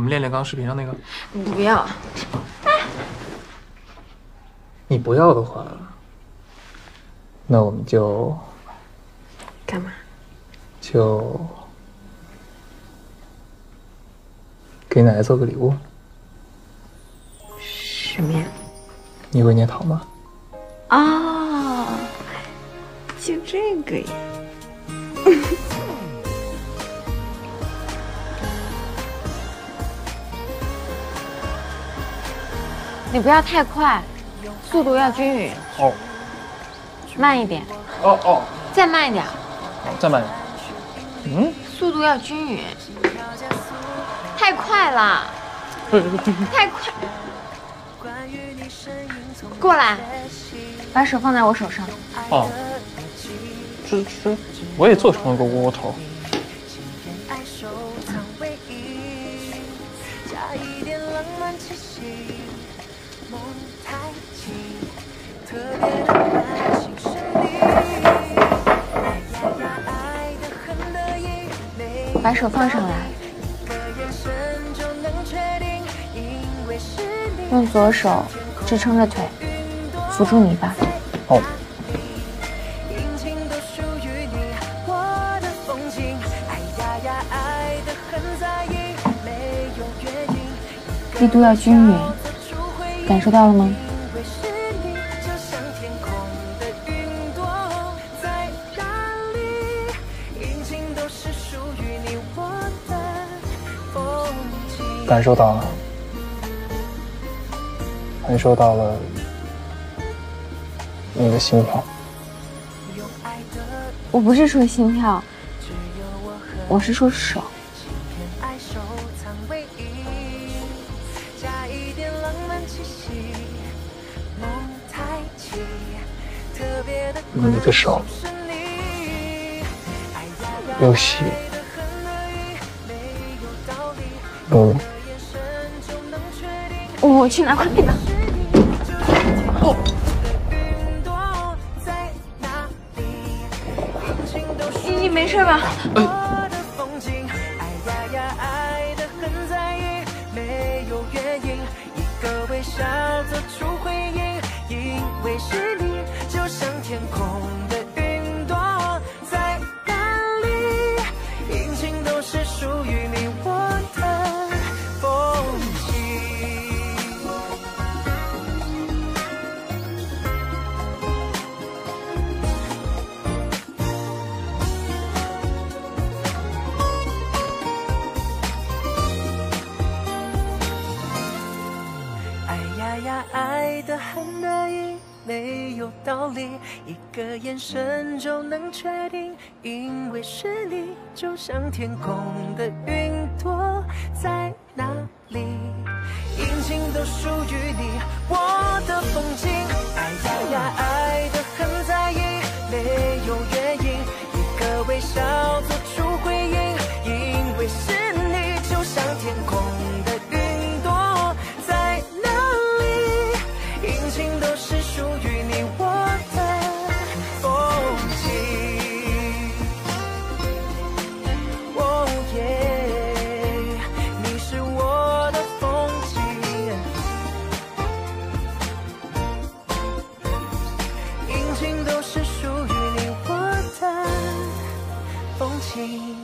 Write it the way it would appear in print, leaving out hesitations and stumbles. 我们练练刚视频上那个。不要。哎，你不要的话，那我们就干嘛？就给奶奶做个礼物。什么呀？你会捏陶吗？哦，就这个呀。你不要太快，速度要均匀。哦。慢一点。哦哦。再慢一点。哦，再慢一点。嗯。速度要均匀。太快了。太快。过来，把手放在我手上。哦。这，我也做成了个窝窝头。把手放上来，用左手支撑着腿，扶住泥巴。哦。力度要均匀，感受到了吗？ 感受到了，感受到了你的心跳。我不是说心跳，我是说手。你的手又细又软。我去拿块面板。哦。你没事吧？一个眼神就能确定，因为是你，就像天空的云朵在哪里，阴晴都属于你，我的风景。爱呀呀，爱得很在意，没有原因，一个微笑做出回应，因为是你，就像天空的云朵在哪里，阴晴都是属于你，我。 都是属于你我的风景。